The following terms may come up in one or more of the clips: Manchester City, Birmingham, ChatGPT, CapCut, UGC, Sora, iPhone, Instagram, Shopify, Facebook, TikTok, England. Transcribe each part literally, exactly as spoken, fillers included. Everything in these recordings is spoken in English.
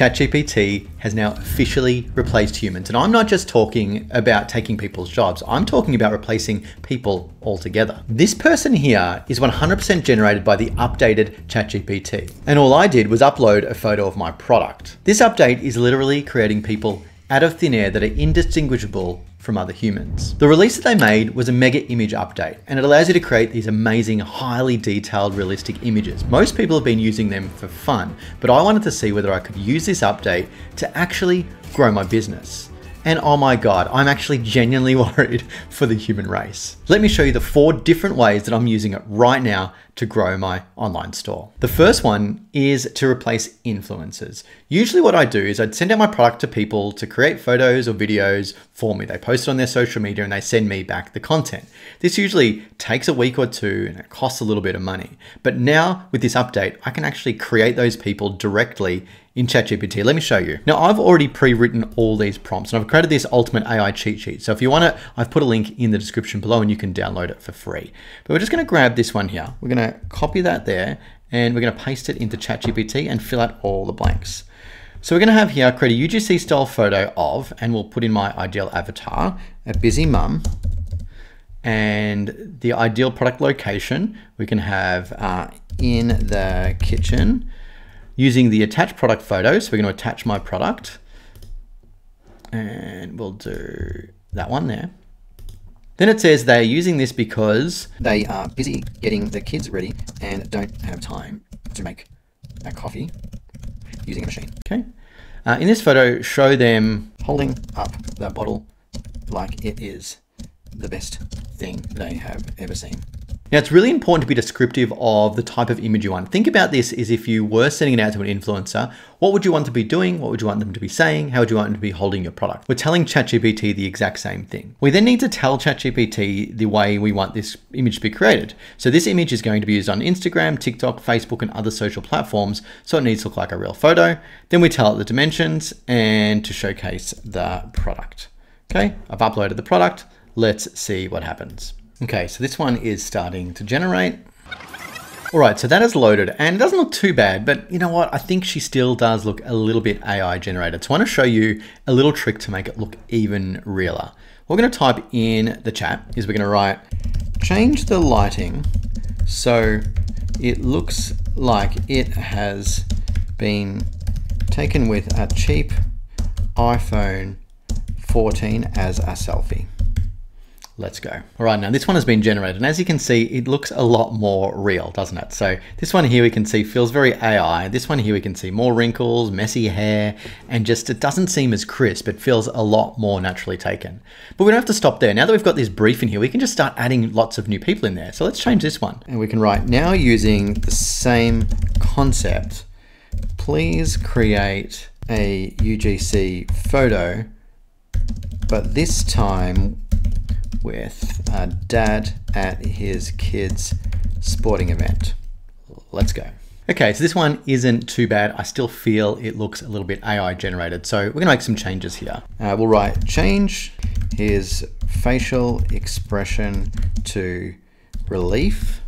ChatGPT has now officially replaced humans. And I'm not just talking about taking people's jobs. I'm talking about replacing people altogether. This person here is one hundred percent generated by the updated ChatGPT. And all I did was upload a photo of my product. This update is literally creating people out of thin air that are indistinguishable from other humans. The release that they made was a mega image update, and it allows you to create these amazing, highly detailed, realistic images. Most people have been using them for fun, but I wanted to see whether I could use this update to actually grow my business. And oh my God, I'm actually genuinely worried for the human race. Let me show you the four different ways that I'm using it right now to grow my online store. The first one is to replace influencers. Usually what I do is I'd send out my product to people to create photos or videos for me. They post it on their social media and they send me back the content. This usually takes a week or two and it costs a little bit of money. But now with this update, I can actually create those people directly in ChatGPT. Let me show you. Now I've already pre-written all these prompts and I've created this ultimate A I cheat sheet. So if you want it, I've put a link in the description below and you can download it for free. But we're just gonna grab this one here. We're gonna copy that there and we're gonna paste it into ChatGPT and fill out all the blanks. So we're gonna have here, create a U G C style photo of, and we'll put in my ideal avatar, a busy mum, and the ideal product location, we can have uh, in the kitchen. Using the attached product photo, so we're going to attach my product and we'll do that one there. Then it says they're using this because they are busy getting the kids ready and don't have time to make a coffee using a machine. Okay. Uh, in this photo, show them holding up the bottle like it is the best thing they have ever seen. Now it's really important to be descriptive of the type of image you want. Think about this as if you were sending it out to an influencer. What would you want to be doing? What would you want them to be saying? How would you want them to be holding your product? We're telling ChatGPT the exact same thing. We then need to tell ChatGPT the way we want this image to be created. So this image is going to be used on Instagram, TikTok, Facebook, and other social platforms. So it needs to look like a real photo. Then we tell it the dimensions and to showcase the product. Okay, I've uploaded the product. Let's see what happens. Okay, so this one is starting to generate. All right, so that is loaded and it doesn't look too bad, but you know what? I think she still does look a little bit A I generated. So I want to show you a little trick to make it look even realer. What we're going to type in the chat is we're going to write, change the lighting so it looks like it has been taken with a cheap iPhone fourteen as a selfie. Let's go. All right, now this one has been generated and as you can see, it looks a lot more real, doesn't it? So this one here we can see feels very A I. This one here we can see more wrinkles, messy hair, and just it doesn't seem as crisp. It feels a lot more naturally taken. But we don't have to stop there. Now that we've got this brief in here, we can just start adding lots of new people in there. So let's change this one. And we can write, now using the same concept, please create a U G C photo, but this time with a dad at his kids' sporting event. Let's go. Okay, so this one isn't too bad. I still feel it looks a little bit A I generated. So we're gonna make some changes here. Uh, we'll write, change his facial expression to relief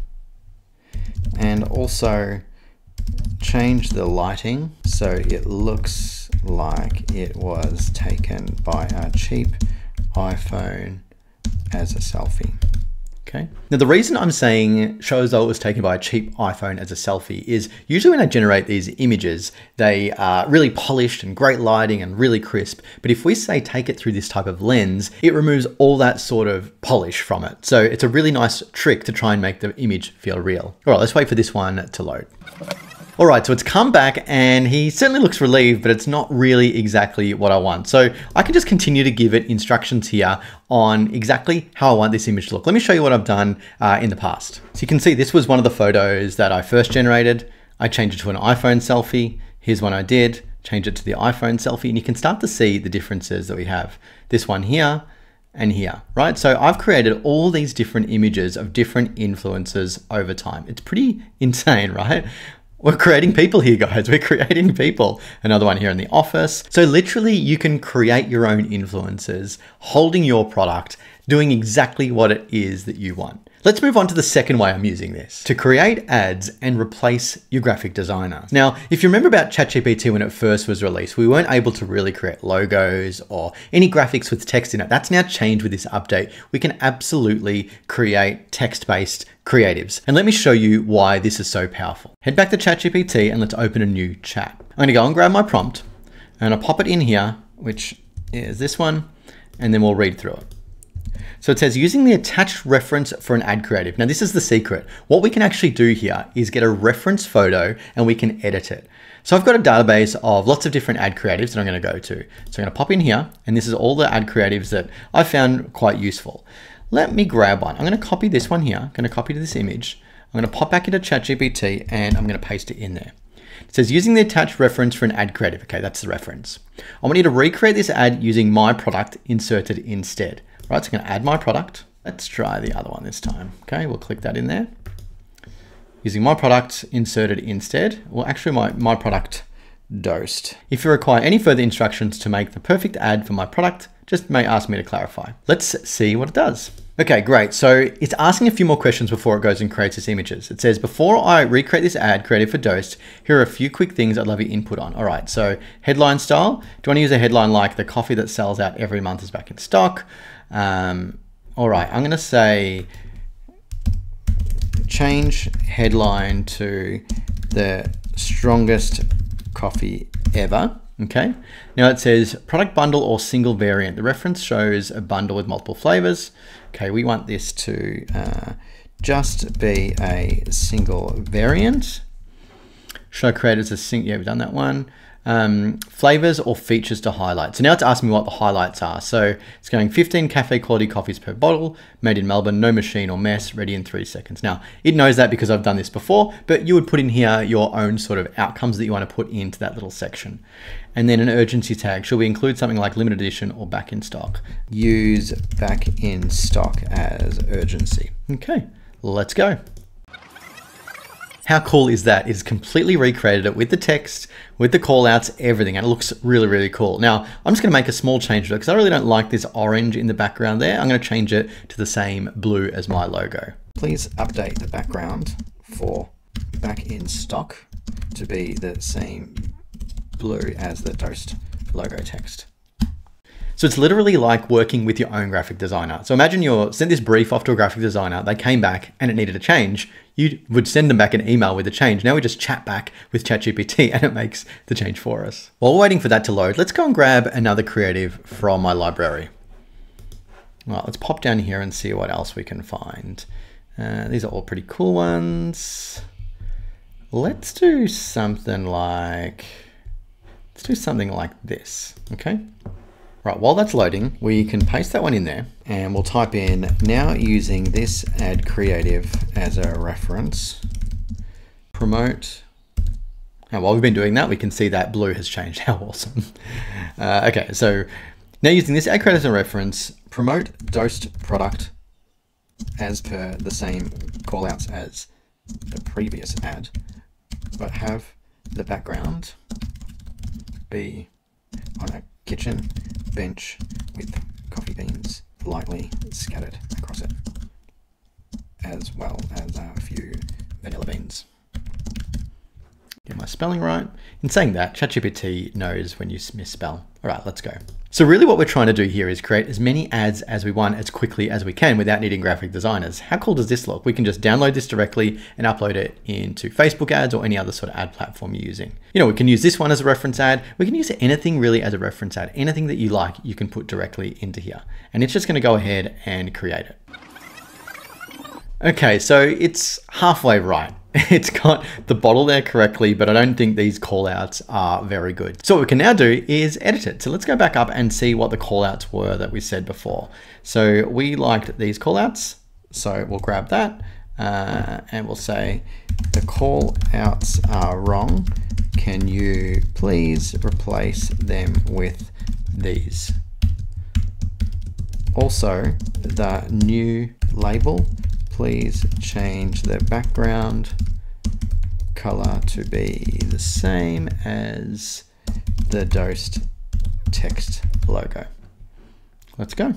and also change the lighting so it looks like it was taken by a cheap iPhone as a selfie. Okay. Now the reason I'm saying shows though it was taken by a cheap iPhone as a selfie is usually when I generate these images, they are really polished and great lighting and really crisp. But if we say take it through this type of lens, it removes all that sort of polish from it. So it's a really nice trick to try and make the image feel real. All right, let's wait for this one to load. All right, so it's come back and he certainly looks relieved, but it's not really exactly what I want. So I can just continue to give it instructions here on exactly how I want this image to look. Let me show you what I've done uh, in the past. So you can see this was one of the photos that I first generated. I changed it to an iPhone selfie. Here's one I did, change it to the iPhone selfie, and you can start to see the differences that we have. This one here and here, right? So I've created all these different images of different influencers over time. It's pretty insane, right? We're creating people here, guys. We're creating people. Another one here in the office. So literally you can create your own influencers, holding your product, doing exactly what it is that you want. Let's move on to the second way I'm using this, to create ads and replace your graphic designer. Now, if you remember about ChatGPT when it first was released, we weren't able to really create logos or any graphics with text in it. That's now changed with this update. We can absolutely create text-based creatives. And let me show you why this is so powerful. Head back to ChatGPT and let's open a new chat. I'm gonna go and grab my prompt and I'll pop it in here, which is this one, and then we'll read through it. So it says, using the attached reference for an ad creative. Now this is the secret. What we can actually do here is get a reference photo and we can edit it. So I've got a database of lots of different ad creatives that I'm gonna go to. So I'm gonna pop in here, and this is all the ad creatives that I found quite useful. Let me grab one. I'm gonna copy this one here. I'm gonna copy this image. I'm gonna pop back into ChatGPT and I'm gonna paste it in there. It says, using the attached reference for an ad creative. Okay, that's the reference. I want you to recreate this ad using my product inserted instead. Right, so I'm gonna add my product. Let's try the other one this time. Okay, we'll click that in there. Using my product inserted instead. Well, actually my, my product dosed. If you require any further instructions to make the perfect ad for my product, just may ask me to clarify. Let's see what it does. Okay, great. So it's asking a few more questions before it goes and creates its images. It says, before I recreate this ad created for Dosed, here are a few quick things I'd love your input on. All right, so headline style. Do you want to use a headline like the coffee that sells out every month is back in stock? Um, all right, I'm gonna say change headline to the strongest coffee ever. Okay, now it says product bundle or single variant. The reference shows a bundle with multiple flavors. Okay, we want this to uh, just be a single variant. Should I create as a single, yeah, we've done that one. Um, flavors or features to highlight. So now it's asking me what the highlights are. So it's going fifteen cafe quality coffees per bottle, made in Melbourne, no machine or mess, ready in three seconds. Now it knows that because I've done this before, but you would put in here your own sort of outcomes that you want to put into that little section. And then an urgency tag. Should we include something like limited edition or back in stock? Use back in stock as urgency. Okay, let's go. How cool is that? It's completely recreated it with the text, with the callouts, everything, and it looks really, really cool. Now, I'm just gonna make a small change to it because I really don't like this orange in the background there. I'm gonna change it to the same blue as my logo. Please update the background for back in stock to be the same blue as the Dosed logo text. So it's literally like working with your own graphic designer. So imagine you sent this brief off to a graphic designer, they came back and it needed a change. You would send them back an email with a change. Now we just chat back with ChatGPT and it makes the change for us. While we're waiting for that to load, let's go and grab another creative from my library. Well, let's pop down here and see what else we can find. Uh, these are all pretty cool ones. Let's do something like, let's do something like this, okay? Right, while that's loading, we can paste that one in there and we'll type in, now using this ad creative as a reference, promote. And while we've been doing that, we can see that blue has changed. How awesome. Uh, okay, so now using this ad creative as a reference, promote Dosed product as per the same callouts as the previous ad, but have the background be on a kitchen bench with coffee beans lightly scattered across it, as well as a few vanilla beans. Get my spelling right. In saying that, ChatGPT knows when you misspell. All right, let's go. So really what we're trying to do here is create as many ads as we want as quickly as we can without needing graphic designers. How cool does this look? We can just download this directly and upload it into Facebook ads or any other sort of ad platform you're using. You know, we can use this one as a reference ad. We can use anything really as a reference ad. Anything that you like, you can put directly into here. And it's just gonna go ahead and create it. Okay, so it's halfway right. It's got the bottle there correctly, but I don't think these callouts are very good. So what we can now do is edit it. So let's go back up and see what the callouts were that we said before. So we liked these callouts. So we'll grab that uh, and we'll say, the callouts are wrong. Can you please replace them with these? Also, the new label, please change the background color to be the same as the Dosed text logo. Let's go.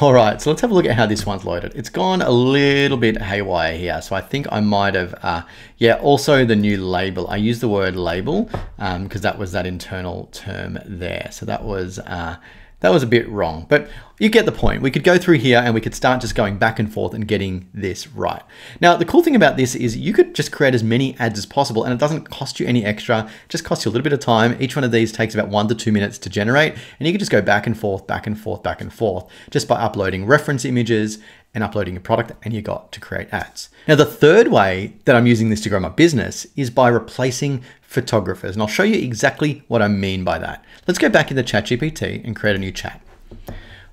All right, so let's have a look at how this one's loaded. It's gone a little bit haywire here. So I think I might have, uh, yeah, also the new label. I used the word label because um, that was that internal term there. So that was, uh, that was a bit wrong, but you get the point. We could go through here and we could start just going back and forth and getting this right. Now, the cool thing about this is you could just create as many ads as possible and it doesn't cost you any extra, it just costs you a little bit of time. Each one of these takes about one to two minutes to generate and you can just go back and forth, back and forth, back and forth just by uploading reference images and uploading a product and you got to create ads. Now, the third way that I'm using this to grow my business is by replacing photographers. And I'll show you exactly what I mean by that. Let's go back into ChatGPT and create a new chat.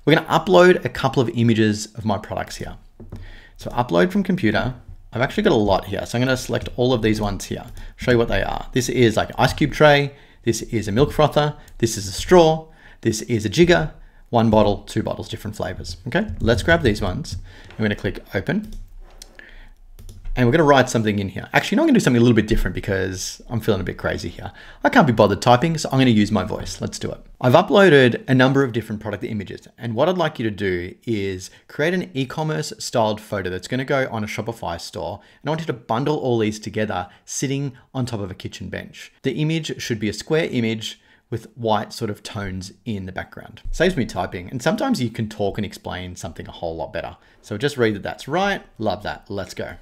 We're gonna upload a couple of images of my products here. So upload from computer. I've actually got a lot here. So I'm gonna select all of these ones here, show you what they are. This is like an ice cube tray. This is a milk frother. This is a straw. This is a jigger. One bottle, two bottles, different flavors. Okay, let's grab these ones. I'm gonna click open. And we're gonna write something in here. Actually, no, I'm gonna do something a little bit different because I'm feeling a bit crazy here. I can't be bothered typing, so I'm gonna use my voice. Let's do it. I've uploaded a number of different product images. And what I'd like you to do is create an e-commerce styled photo that's gonna go on a Shopify store. And I want you to bundle all these together sitting on top of a kitchen bench. The image should be a square image with white sort of tones in the background. Saves me typing. And sometimes you can talk and explain something a whole lot better. So just read that that's right. Love that. Let's go.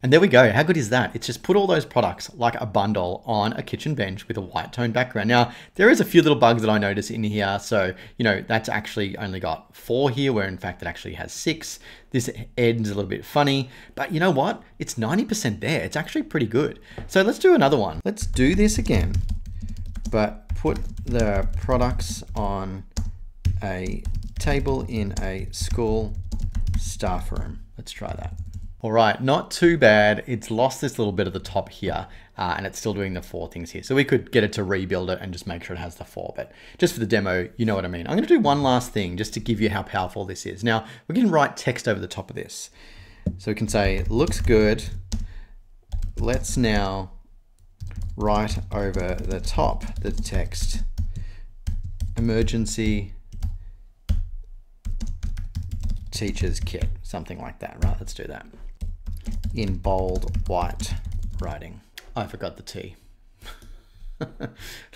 And there we go. How good is that? It's just put all those products like a bundle on a kitchen bench with a white tone background. Now, there is a few little bugs that I notice in here. So, you know, that's actually only got four here, where in fact it actually has six. This ends a little bit funny, but you know what? It's ninety percent there. It's actually pretty good. So let's do another one. Let's do this again, but put the products on a table in a school staff room. Let's try that. All right, not too bad. It's lost this little bit at the top here uh, and it's still doing the four things here. So we could get it to rebuild it and just make sure it has the four, but just for the demo, you know what I mean. I'm gonna do one last thing just to give you how powerful this is. Now, we can write text over the top of this. So we can say, looks good. Let's now right over the top, the text, emergency teacher's kit, something like that, right? Let's do that in bold white writing. I forgot the T.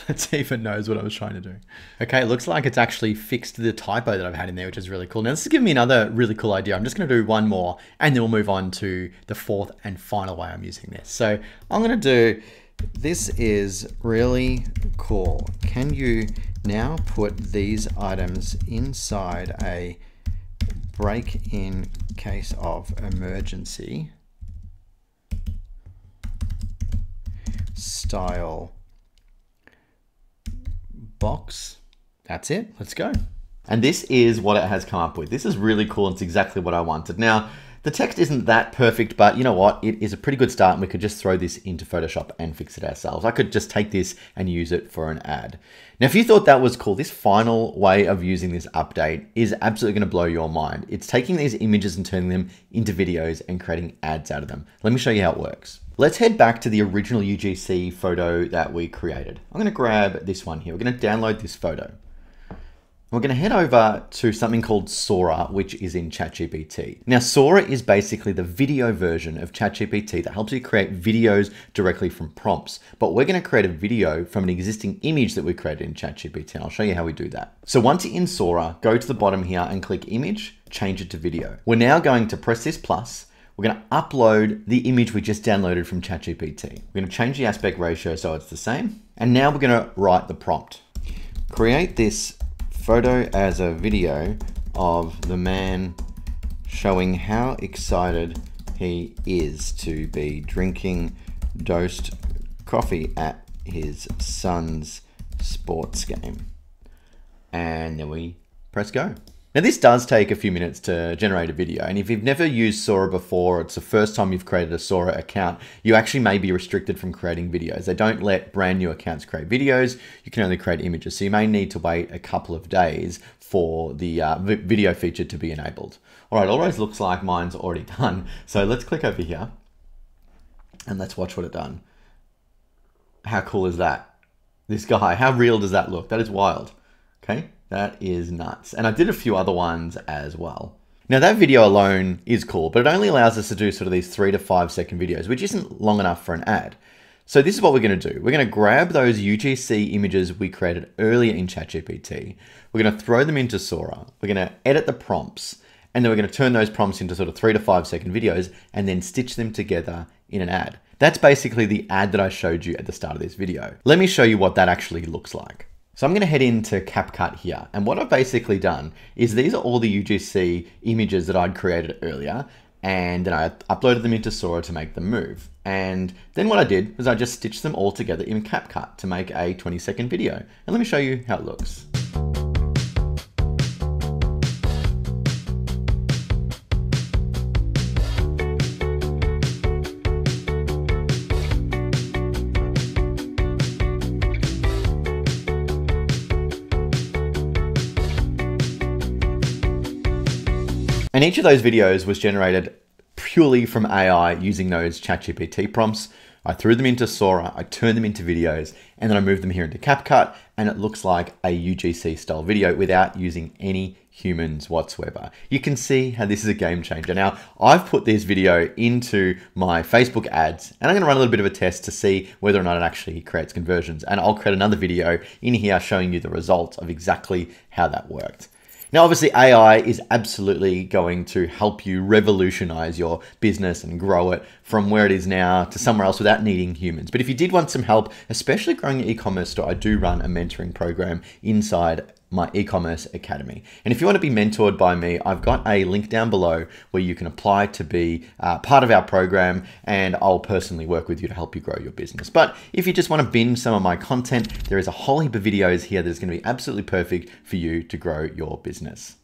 Let's even knows what I was trying to do. Okay, it looks like it's actually fixed the typo that I've had in there, which is really cool. Now this is giving me another really cool idea. I'm just gonna do one more and then we'll move on to the fourth and final way I'm using this. So I'm gonna do, this is really cool. Can you now put these items inside a break in case of emergency style box? That's it, let's go. And this is what it has come up with. This is really cool and it's exactly what I wanted. Now, the text isn't that perfect, but you know what? It is a pretty good start and we could just throw this into Photoshop and fix it ourselves. I could just take this and use it for an ad. Now, if you thought that was cool, this final way of using this update is absolutely gonna blow your mind. It's taking these images and turning them into videos and creating ads out of them. Let me show you how it works. Let's head back to the original U G C photo that we created. I'm gonna grab this one here. We're gonna download this photo. We're gonna head over to something called Sora, which is in ChatGPT. Now, Sora is basically the video version of ChatGPT that helps you create videos directly from prompts, but we're gonna create a video from an existing image that we created in ChatGPT, and I'll show you how we do that. So once you're in Sora, go to the bottom here and click image, change it to video. We're now going to press this plus. We're gonna upload the image we just downloaded from ChatGPT. We're gonna change the aspect ratio so it's the same. And now we're gonna write the prompt. Create this photo as a video of the man showing how excited he is to be drinking dosed coffee at his son's sports game. And then we press go. Now this does take a few minutes to generate a video, and if you've never used Sora before, it's the first time you've created a Sora account, you actually may be restricted from creating videos. They don't let brand new accounts create videos, you can only create images, so you may need to wait a couple of days for the uh, video feature to be enabled. All right, always looks like mine's already done, so let's click over here, and let's watch what it done. How cool is that? This guy, how real does that look? That is wild, okay? That is nuts. And I did a few other ones as well. Now that video alone is cool, but it only allows us to do sort of these three to five second videos, which isn't long enough for an ad. So this is what we're gonna do. We're gonna grab those U G C images we created earlier in ChatGPT. We're gonna throw them into Sora. We're gonna edit the prompts, and then we're gonna turn those prompts into sort of three to five second videos and then stitch them together in an ad. That's basically the ad that I showed you at the start of this video. Let me show you what that actually looks like. So I'm gonna head into CapCut here. And what I've basically done is these are all the U G C images that I'd created earlier, and then I uploaded them into Sora to make them move. And then what I did was I just stitched them all together in CapCut to make a twenty second video. And let me show you how it looks. And each of those videos was generated purely from A I using those ChatGPT prompts. I threw them into Sora, I turned them into videos, and then I moved them here into CapCut, and it looks like a U G C style video without using any humans whatsoever. You can see how this is a game changer. Now, I've put this video into my Facebook ads, and I'm gonna run a little bit of a test to see whether or not it actually creates conversions. And I'll create another video in here showing you the results of exactly how that worked. Now, obviously A I is absolutely going to help you revolutionize your business and grow it from where it is now to somewhere else without needing humans. But if you did want some help, especially growing your e-commerce store, I do run a mentoring program inside my e-commerce academy. And if you want to be mentored by me, I've got a link down below where you can apply to be uh, part of our program, and I'll personally work with you to help you grow your business. But if you just want to binge some of my content, there is a whole heap of videos here that's going to be absolutely perfect for you to grow your business.